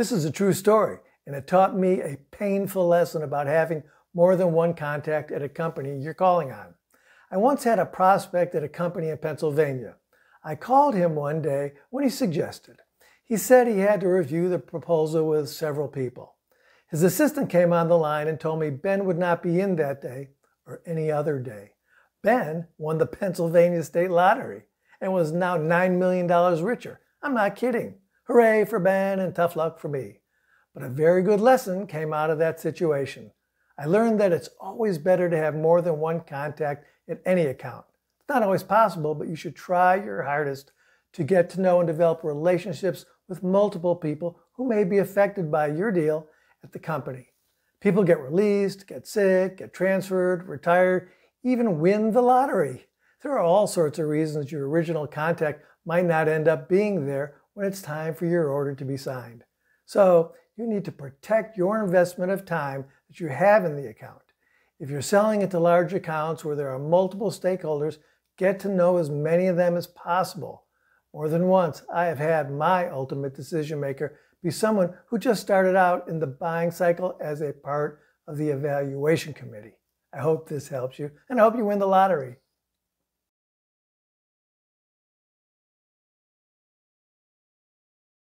This is a true story, and it taught me a painful lesson about having more than one contact at a company you're calling on. I once had a prospect at a company in Pennsylvania. I called him one day when he suggested. He said he had to review the proposal with several people. His assistant came on the line and told me Ben would not be in that day or any other day. Ben won the Pennsylvania state lottery and was now $9 million richer. I'm not kidding. Hooray for Ben and tough luck for me. But a very good lesson came out of that situation. I learned that it's always better to have more than one contact at any account. It's not always possible, but you should try your hardest to get to know and develop relationships with multiple people who may be affected by your deal at the company. People get released, get sick, get transferred, retired, even win the lottery. There are all sorts of reasons your original contact might not end up being there when it's time for your order to be signed. So you need to protect your investment of time that you have in the account. If you're selling into large accounts where there are multiple stakeholders, get to know as many of them as possible. More than once, I have had my ultimate decision maker be someone who just started out in the buying cycle as a part of the evaluation committee. I hope this helps you, and I hope you win the lottery.